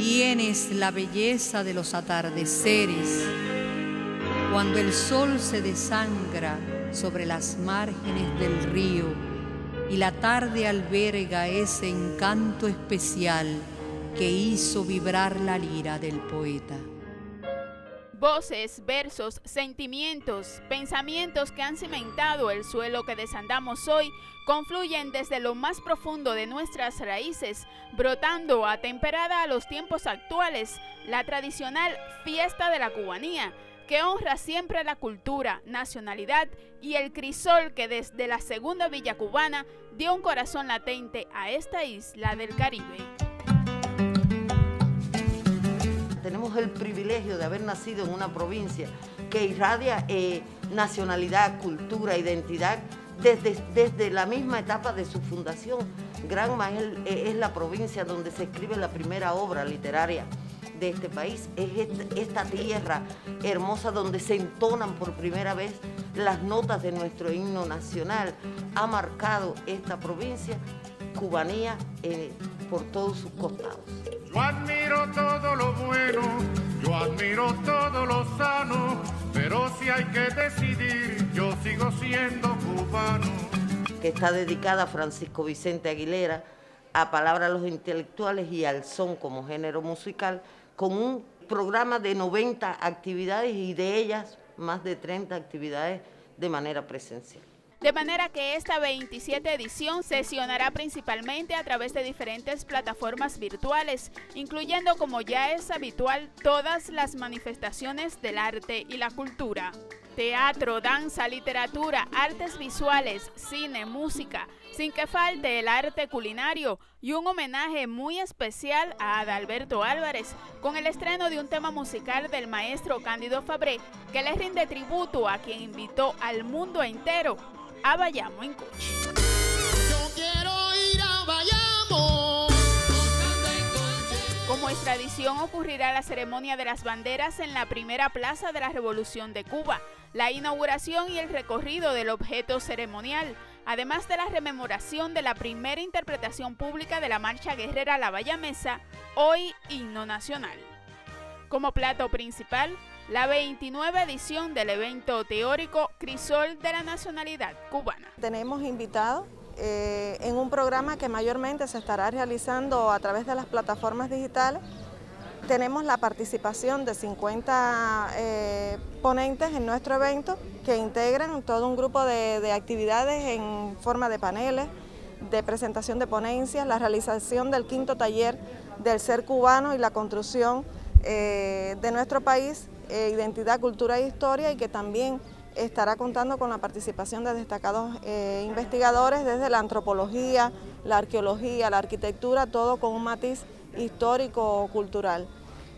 tienes la belleza de los atardeceres, cuando el sol se desangra sobre las márgenes del río y la tarde alberga ese encanto especial que hizo vibrar la lira del poeta. Voces, versos, sentimientos, pensamientos que han cimentado el suelo que desandamos hoy confluyen desde lo más profundo de nuestras raíces, brotando atemperada a los tiempos actuales la tradicional Fiesta de la Cubanía, que honra siempre la cultura, nacionalidad y el crisol que desde la segunda villa cubana dio un corazón latente a esta isla del Caribe. Tenemos el privilegio de haber nacido en una provincia que irradia nacionalidad, cultura, identidad desde la misma etapa de su fundación. Granma es la provincia donde se escribe la primera obra literaria de este país, es esta tierra hermosa donde se entonan por primera vez las notas de nuestro himno nacional. Ha marcado esta provincia Cubanía por todos sus costados. Yo admiro todo lo bueno, yo admiro todo lo sano, pero si hay que decidir, yo sigo siendo cubano. Que está dedicada a Francisco Vicente Aguilera, a Palabra a los Intelectuales y al son como género musical, con un programa de 90 actividades y de ellas más de 30 actividades de manera presencial. De manera que esta 27ª edición sesionará principalmente a través de diferentes plataformas virtuales, incluyendo, como ya es habitual, todas las manifestaciones del arte y la cultura. Teatro, danza, literatura, artes visuales, cine, música, sin que falte el arte culinario y un homenaje muy especial a Adalberto Álvarez con el estreno de un tema musical del maestro Cándido Fabré que le rinde tributo a quien invitó al mundo entero a Bayamo en coche. Yo quiero ir a Bayamo. Como es tradición, ocurrirá la ceremonia de las banderas en la primera plaza de la Revolución de Cuba, la inauguración y el recorrido del objeto ceremonial, además de la rememoración de la primera interpretación pública de la marcha guerrera La Bayamesa, hoy himno nacional. Como plato principal, la 29ª edición del evento teórico Crisol de la Nacionalidad Cubana. Tenemos invitados en un programa que mayormente se estará realizando a través de las plataformas digitales. Tenemos la participación de 50 ponentes en nuestro evento que integran todo un grupo de actividades en forma de paneles, de presentación de ponencias, la realización del 5º taller del ser cubano y la construcción de nuestro país, identidad, cultura e historia, y que también estará contando con la participación de destacados investigadores desde la antropología, la arqueología, la arquitectura, todo con un matiz histórico-cultural.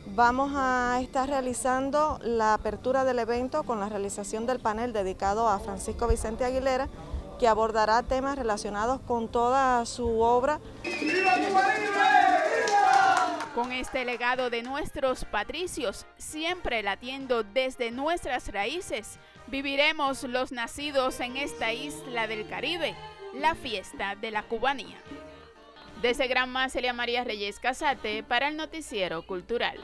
Vamos a estar realizando la apertura del evento con la realización del panel dedicado a Francisco Vicente Aguilera, que abordará temas relacionados con toda su obra. ¡Viva Cuba Libre! Con este legado de nuestros patricios, siempre latiendo desde nuestras raíces, viviremos los nacidos en esta isla del Caribe, la Fiesta de la Cubanía. Desde Granma, Celia María Reyes Casate para el Noticiero Cultural.